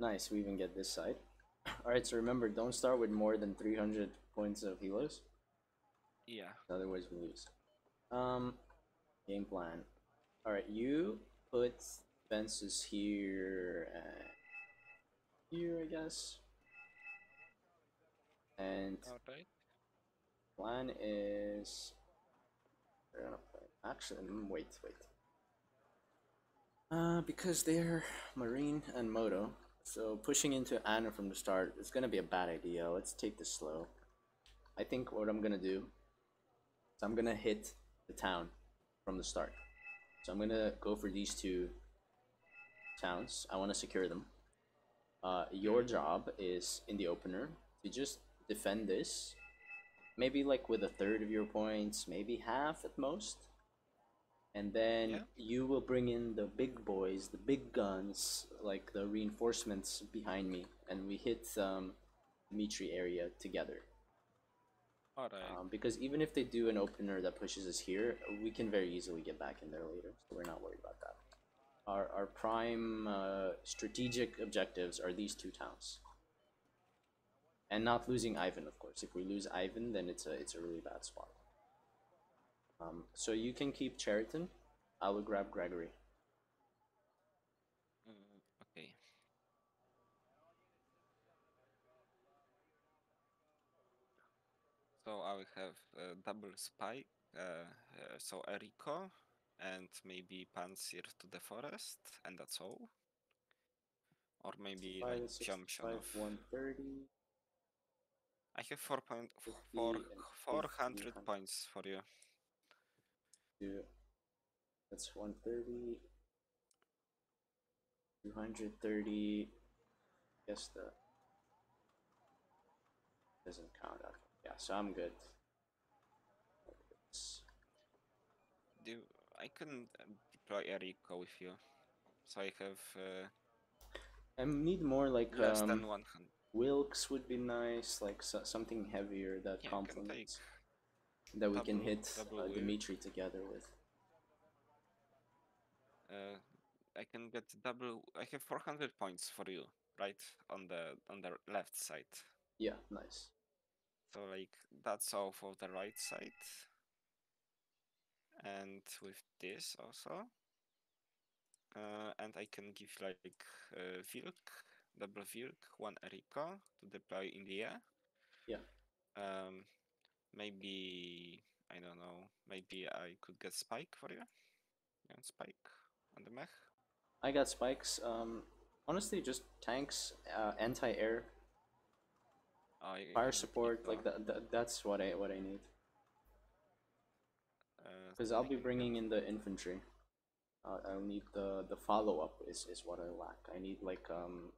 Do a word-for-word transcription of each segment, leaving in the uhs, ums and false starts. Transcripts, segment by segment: Nice, we even get this side. Alright, so remember, don't start with more than three hundred points of healers. Yeah. Otherwise, we lose. Um, game plan. Alright, you put fences here and here, I guess. And right. Plan is they're gonna play. Actually, wait, wait. Uh, because they're Marine and Moto, so pushing into Anna from the start is gonna be a bad idea. Let's take this slow. I think what I'm gonna do is I'm gonna hit the town from the start. So I'm gonna go for these two towns. I want to secure them. Uh, your job is in the opener to just defend this, maybe like with a third of your points, maybe half at most, and then yeah. you will bring in the big boys, the big guns, like the reinforcements behind me, and we hit um, Dmitri area together. All right. Um, because even if they do an opener that pushes us here, we can very easily get back in there later, so we're not worried about that. Our, our prime uh, strategic objectives are these two towns. And not losing Ivan, of course. If we lose Ivan, then it's a it's a really bad spot. Um, so you can keep Cheriton. I will grab Gregory. Mm, okay. So I will have uh, double Spike. Uh, uh, so Erico and maybe Pantsir to the forest, and that's all. Or maybe like Psiompsiono. one thirty. I have four point four four hundred points for you. Yeah. That's one thirty. Two hundred thirty. Guess that doesn't count up. Yeah, so I'm good. Do I can deploy Erico with you? So I have. Uh, I need more like less um, than one hundred. Wilkes would be nice, like so something heavier that yeah, complements, that double, we can hit uh, Dmitri together with. Uh, I can get double. I have four hundred points for you, right on the on the left side. Yeah, nice. So like that's all for the right side, and with this also, uh, and I can give like uh, Wilk. Double Wilk, one Erico to deploy in the air. Yeah. Um, maybe I don't know. Maybe I could get Spike for you. Yeah, Spike on the mech. I got Spikes. Um, honestly, just tanks, uh, anti-air, oh, fire support. Like that. Th that's what I what I need. Because uh, I'll be bringing in the infantry. Uh, I'll need the the follow up is is what I lack. I need like um.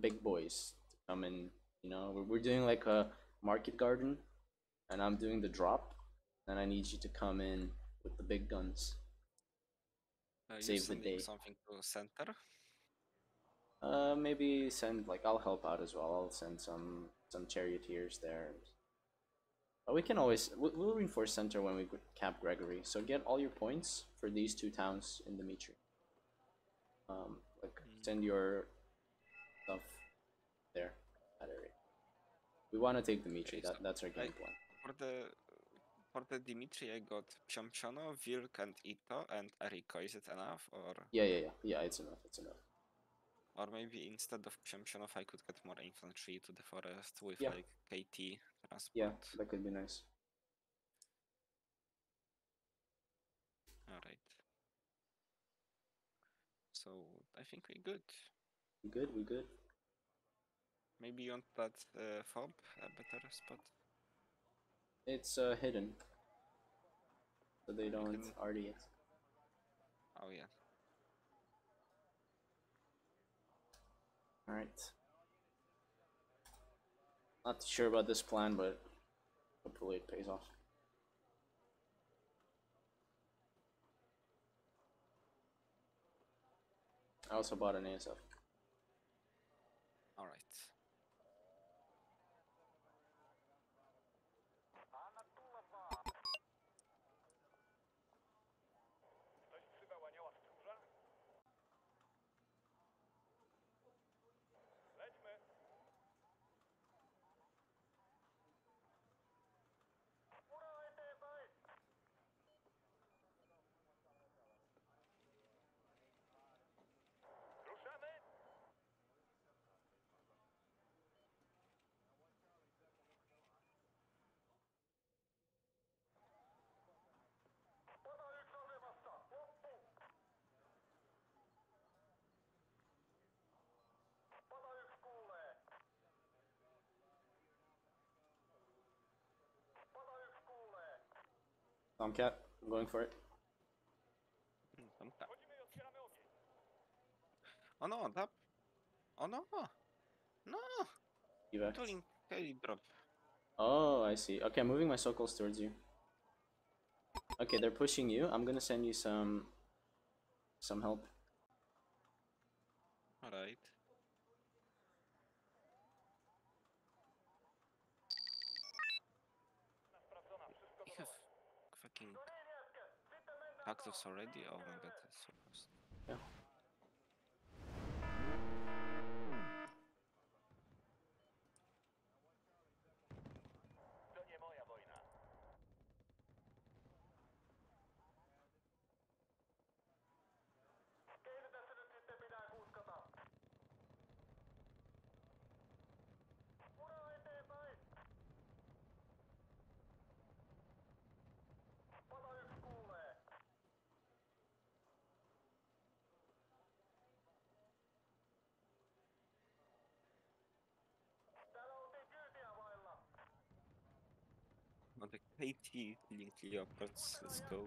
big boys to come in, you know, we're, we're doing like a market garden and I'm doing the drop and I need you to come in with the big guns. Uh, save the day. Something to center? Uh, maybe send like I'll help out as well. I'll send some some charioteers there. But we can always we'll, we'll reinforce center when we cap Gregory. So get all your points for these two towns in Dmitri. Um, like mm. send your stuff there, that area. We want to take Dmitri. Okay, that, so that's our game I, plan. For the for the Dmitri, I got Psiompsiono, Wilk, and Ito, and Erico. Is it enough? Or yeah, yeah, yeah, yeah. It's enough. It's enough. Or maybe instead of Psiompsiono, I could get more infantry to the forest with yeah. like K T transport. Yeah, that could be nice. All right. So I think we're good. We good, we good. Maybe you want that uh, fob, a better spot? It's uh, hidden. So they don't can... R D it. Oh yeah. Alright. Not sure about this plan, but hopefully it pays off. I also bought an A S F. All right. Tomcat, I'm going for it. Tomcat. Oh no, that. Oh no! No! Evac. I'm doing carry drop. Oh, I see. Okay, I'm moving my Sokols towards you. Okay, they're pushing you. I'm gonna send you some... some help. Alright. We have fucking... actives already? Oh my god, that's so fast. Yeah. The K T linked Leopards, let's go.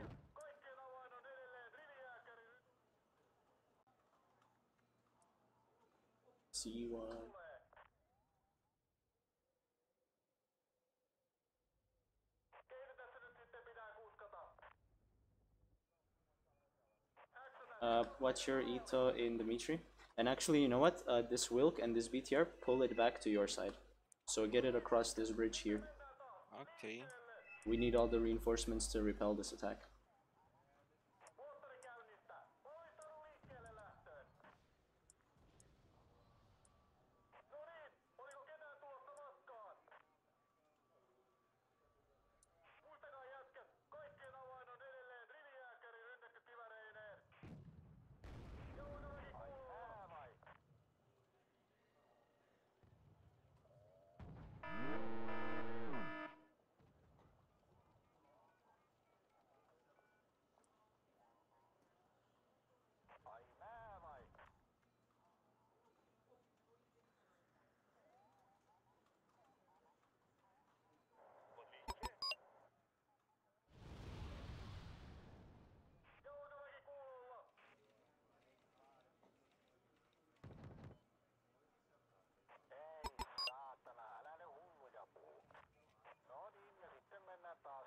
See you all. Uh, watch your Ito in Dmitri. And actually, you know what? Uh, this Wilk and this B T R, pull it back to your side. So get it across this bridge here. Okay. We need all the reinforcements to repel this attack.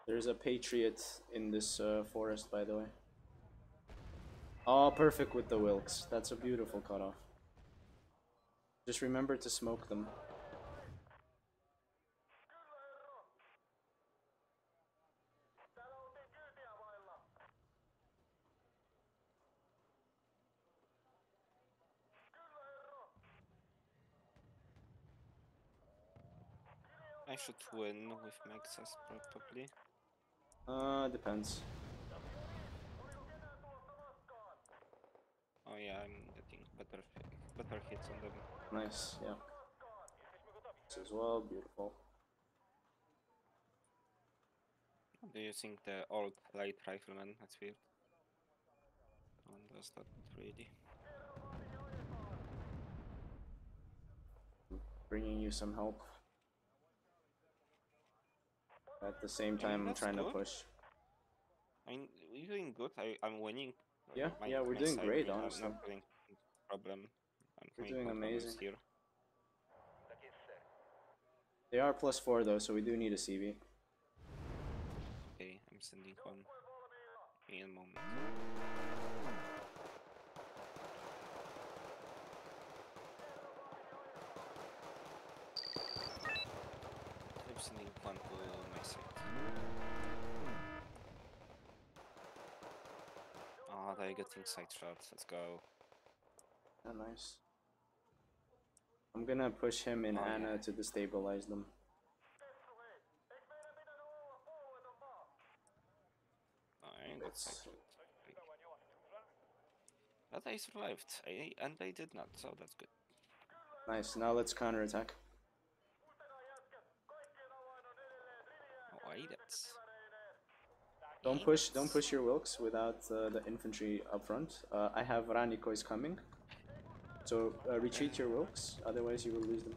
There's a Patriot in this uh, forest, by the way. Oh, perfect with the Wilkes. That's a beautiful cutoff. Just remember to smoke them. I should win with Maxus probably. Uh, depends. Oh yeah, I'm getting better, better hits on them. Nice, yeah. This as well, beautiful. Do you think the old light rifleman? That's weird. No one does that really. Bringing you some help. At the same time, I mean, I'm trying good. to push. I mean, we're doing good. I, I'm winning. Yeah, my, yeah, we're doing side. great, I'm honestly. Not having problem. I'm we're doing amazing. Here. They are plus four though, so we do need a C V. Okay, I'm sending one in a moment. I'm sending one to Oh, they're getting side shots. Let's go. Oh, nice. I'm gonna push him and oh, Anna yeah. to destabilize them. I got side shot. But I survived, I, and they did not, so that's good. Nice. Now let's counterattack. Don't push, don't push your Wilkes without uh, the infantry up front. Uh, I have Raniquais coming, so uh, retreat your Wilkes, otherwise you will lose them.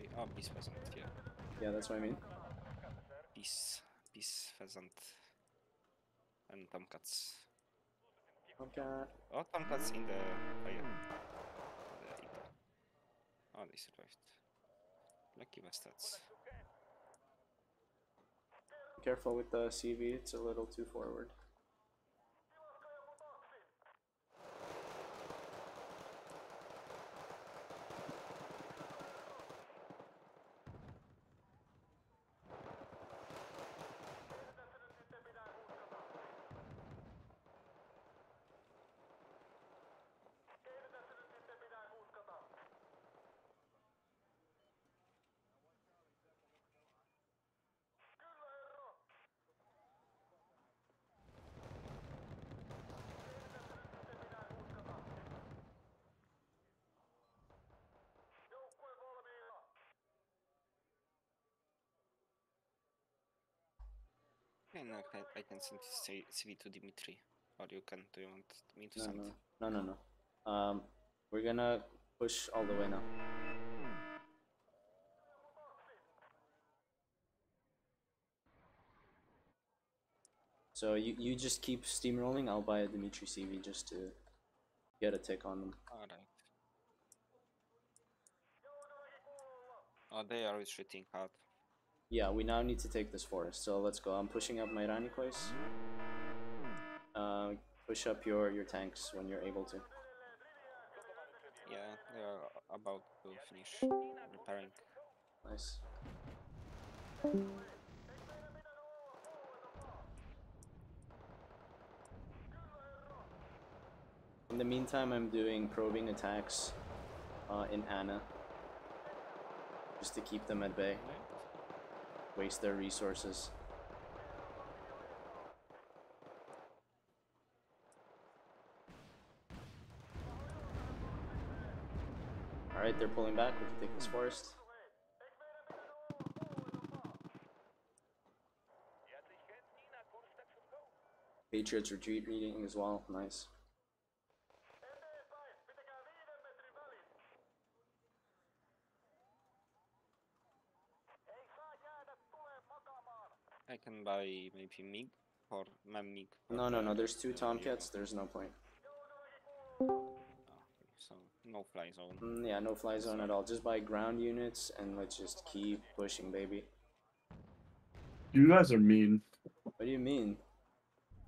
Okay, oh, peace peasant, yeah. Yeah, that's what I mean. Peace. piece, pheasant, and tomcats. Tomcat. Oh, tomcats in the. Oh, yeah. The Ito. Oh, they survived. Lucky bastards. Careful with the C V, it's a little too forward. I, I can send C V to Dmitri, or you can. Do you want me to no, send? No, no, no, no. Um, we're gonna push all the way now. Hmm. So you you just keep steamrolling. I'll buy a Dmitri C V just to get a tick on them. All right. Oh, they are retreating hard. Yeah, we now need to take this forest, so let's go. I'm pushing up my Raniquais. Uh, push up your, your tanks when you're able to. Yeah, they are about to finish repairing. Nice. In the meantime, I'm doing probing attacks uh, in Anna, just to keep them at bay. Waste their resources. Alright, they're pulling back. We can take this forest. Patriots retreat meeting as well. Nice. I can buy maybe M I G or M A M M I G. No, no, no, there's two Tomcats, there's no point. Oh, okay. So, no fly zone. Mm, yeah, no fly zone so. At all. Just buy ground units and let's just keep pushing, baby. You guys are mean. What do you mean?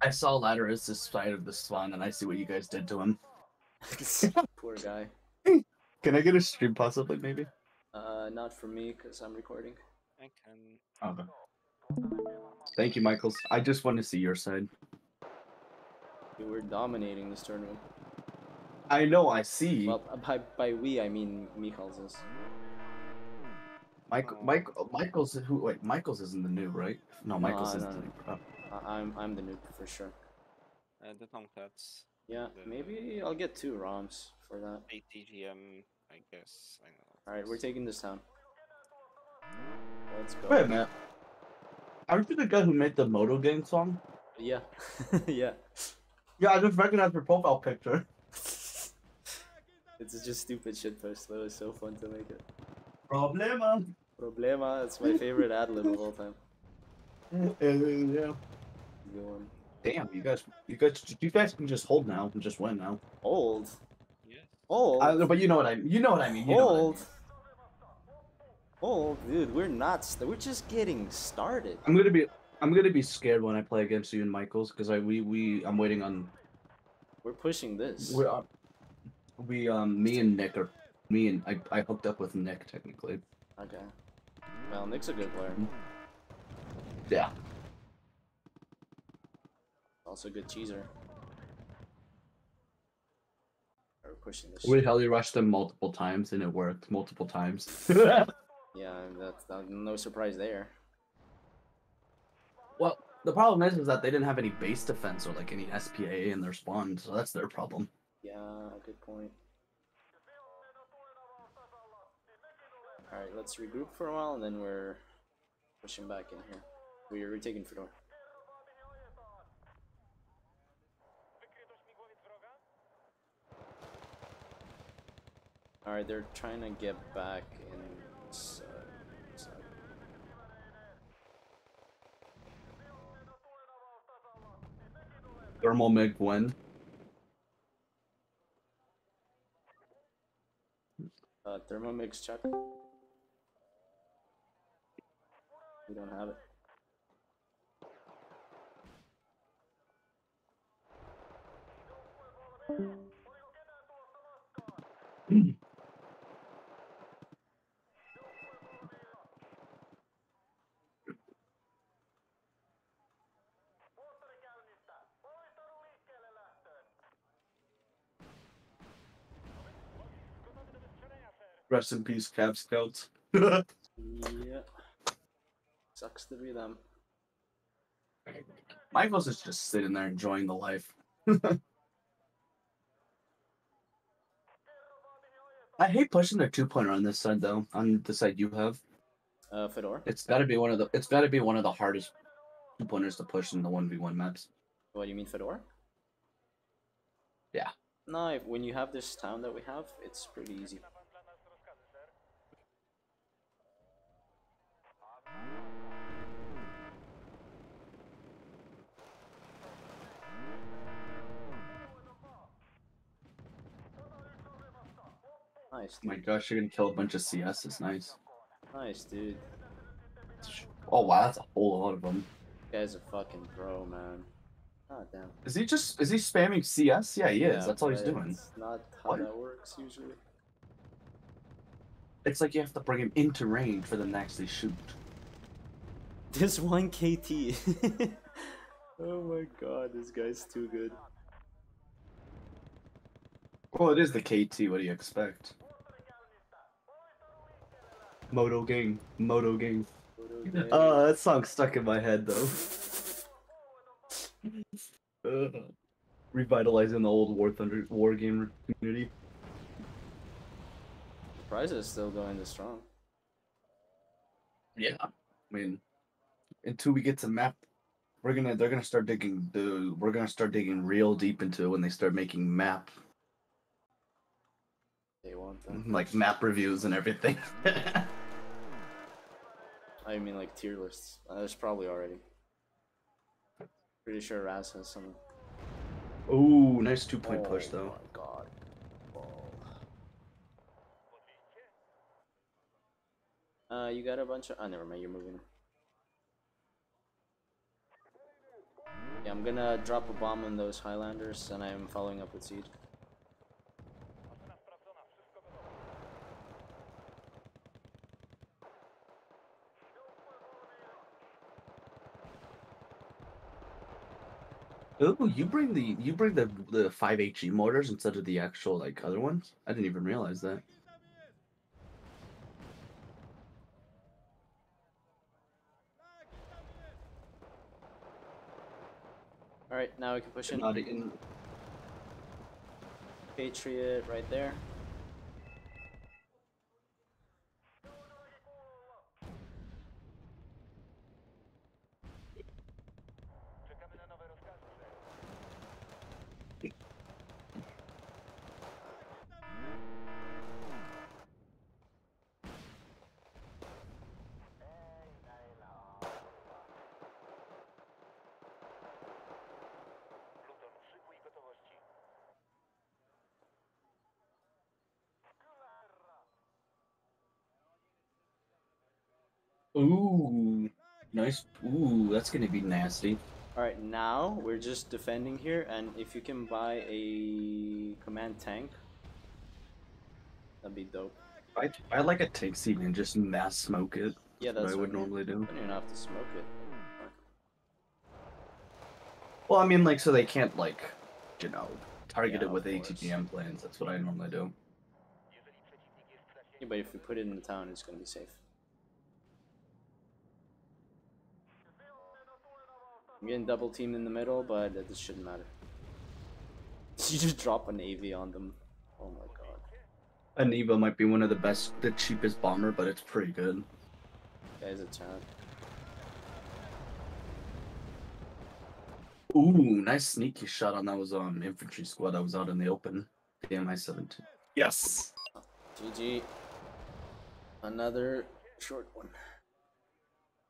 I saw Lateris this side of the swan and I see what you guys did to him. Poor guy. Can I get a stream possibly, maybe? Uh, not for me, because I'm recording. I can. Okay. Thank you, Michaels. I just want to see your side. You were dominating this tournament. I know, I see. Well, by, by we, I mean Michaels. Mike, uh, Mike, Michaels, who, wait, Michaels isn't the noob, right? No, Michaels uh, isn't no, the noob. Oh. I'm, I'm the noob, for sure. Uh, the Tomcats. Yeah, the, maybe I'll get two ROMs for that. A T G M, I guess. I know. Alright, we're taking this town. Let's go. Wait a minute. Aren't you the guy who made the Moto Gang song? Yeah. Yeah. Yeah, I just recognized your profile picture. It's just stupid shit post, though. It was so fun to make it. Problema! Problema, it's my favorite ad lib of all time. Yeah. Good one. Damn, you guys, you guys, you guys can just hold now and just win now. Hold? Yeah. Hold? I, but you know what I mean. You know what I mean. You hold? Know what I mean. Oh, dude, we're not. We're just getting started. I'm gonna be. I'm gonna be scared when I play against you and Michaels because I we we. I'm waiting on. We're pushing this. We're uh, we um me and Nick are me and I I hooked up with Nick technically. Okay. Well, Nick's a good player. Yeah. Also, a good cheeser. We're pushing this. We hell you rushed them multiple times and it worked multiple times. Yeah, that's not, no surprise there. Well, the problem is, is that they didn't have any base defense or like any S P A A in their spawn, so that's their problem. Yeah, good point. Alright, let's regroup for a while and then we're pushing back in here. We're retaking Fedor. Alright, they're trying to get back in. So, so. thermal M I G win. Uh, thermal M I G's check. We don't have it. Rest in peace, Cab Scouts. Yeah. Sucks to be them. Michaels is just sitting there enjoying the life. I hate pushing their two-pointer on this side though. On the side you have, uh, Fedor. It's got to be one of the. It's got to be one of the hardest two-pointers to push in the one v one maps. What do you mean, Fedor? Yeah. No, when you have this town that we have, it's pretty easy. Nice, oh my gosh, you're gonna kill a bunch of C S, it's nice. Nice, dude. Oh wow, that's a whole lot of them. You guys are fucking pro, man. God damn. Is he just, is he spamming C S? Yeah, he yeah, is, that's all he's doing. It's not how what? That works, usually. It's like you have to bring him into range for them to actually shoot. This one K T. Oh my god, this guy's too good. Well, it is the K T, what do you expect? Moto Gang. Moto Gang. Oh, uh, that song's stuck in my head, though. uh, revitalizing the old War Thunder war game community. The prize is still going this strong. Yeah. I mean, until we get to map, we're gonna they're gonna start digging the we're gonna start digging real deep into it when they start making map. They want them. Like map reviews and everything. I mean, like tier lists. Uh, there's probably already. Pretty sure Raz has some. Ooh, nice two point oh, push though. My God. Oh. Uh, you got a bunch of. Oh, never mind. You're moving. Yeah, I'm gonna drop a bomb on those Highlanders, and I am following up with Seed. Ooh, you bring the you bring the the five HE mortars instead of the actual like other ones? I didn't even realize that. All right, now we can push in. in. Patriot right there. Ooh, nice. Ooh, that's gonna be nasty. All right, now we're just defending here, and if you can buy a command tank, that'd be dope. I I like a tank seat and just mass smoke it. Yeah, that's what I would normally do. You don't even have to smoke it. Well, I mean, like, so they can't like, you know, target it with A T G M plans. That's what I normally do. Yeah, but if we put it in the town, it's gonna be safe. I'm getting double teamed in the middle, but it shouldn't matter. You just drop an A V on them. Oh my god. An E V A might be one of the best, the cheapest bomber, but it's pretty good. That is a challenge. Ooh, nice sneaky shot on that was on um, infantry squad that was out in the open. D M I seventeen. Yes! G G. Another short one.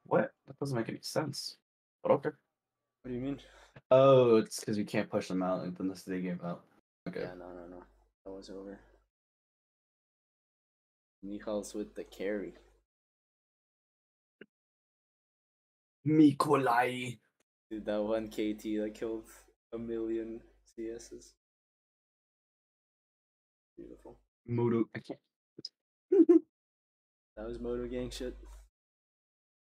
What? That doesn't make any sense. But okay. What do you mean? Oh, it's because you can't push them out unless they give up. Okay. Yeah, no, no, no. That was over. Michaels with the carry. Nikolai. Dude, that one K T that killed a million C Ss. Beautiful. Moto. I can't. That was Moto Gang shit.